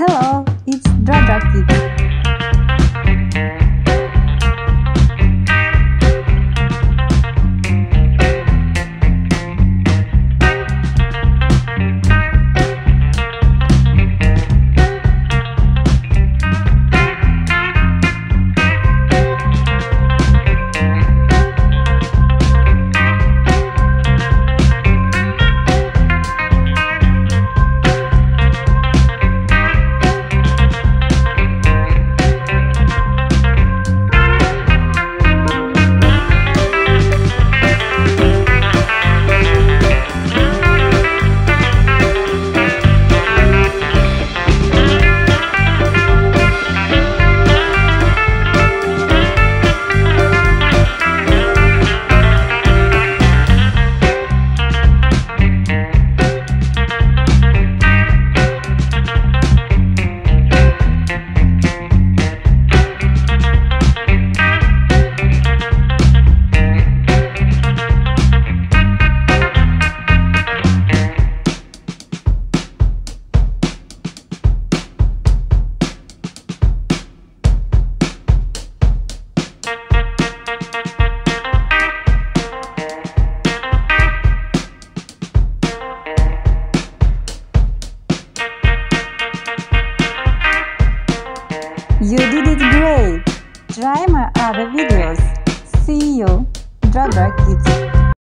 Hello, it's Draw Draw Kids. You did it great! Try my other videos. See you, Draw Draw Kids!